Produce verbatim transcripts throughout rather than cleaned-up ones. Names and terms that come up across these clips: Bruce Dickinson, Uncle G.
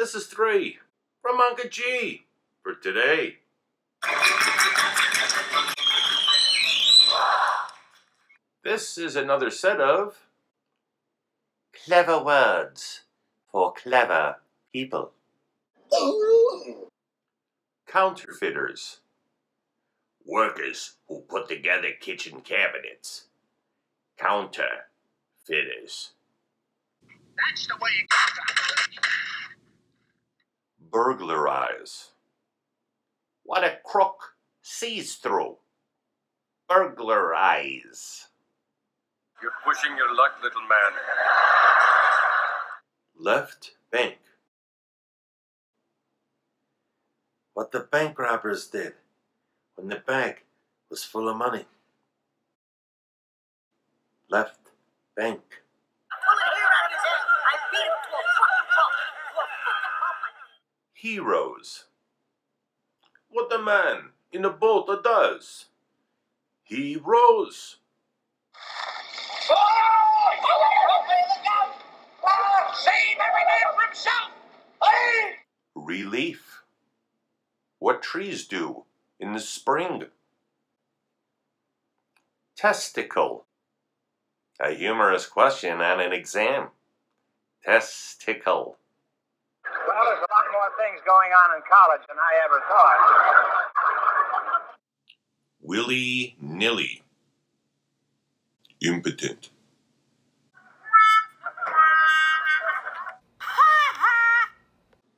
This is three from Uncle G for today. This is another set of clever words for clever people. Counterfeiters. Workers who put together kitchen cabinets. Counterfeiters. That's the way it... Burglarize. What a crook sees through. Burglarize. You're pushing your luck, little man. Left bank. What the bank robbers did when the bank was full of money. Left bank. Heroes. What the man in the boat does. He rows. Save every man for himself. Relief. What trees do in the spring. Testicle. A humorous question on an exam. Testicle. Well, there's a lot more things going on in college than I ever thought. Willy-nilly. Impotent.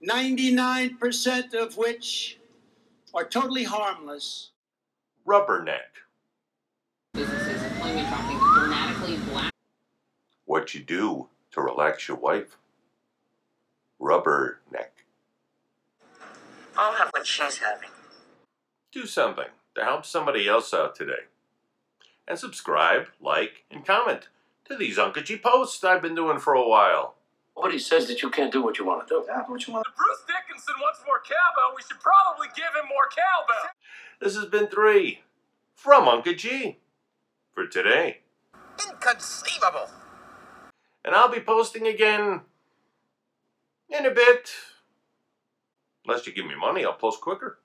ninety-nine percent of which are totally harmless. Rubberneck. Businesses employment dropping dramatically black. What you do to relax your wife. Rubberneck. I'll have what she's having. Do something to help somebody else out today. And subscribe, like, and comment to these Uncle G posts I've been doing for a while. Nobody says that you can't do what you want to do. That's what you want. If Bruce Dickinson wants more cowbell, we should probably give him more cowbell. This has been three from Uncle G for today. Inconceivable. And I'll be posting again in a bit. Unless you give me money, I'll post quicker.